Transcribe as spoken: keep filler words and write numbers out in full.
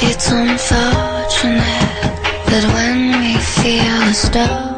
It's unfortunate that when we feel the storm,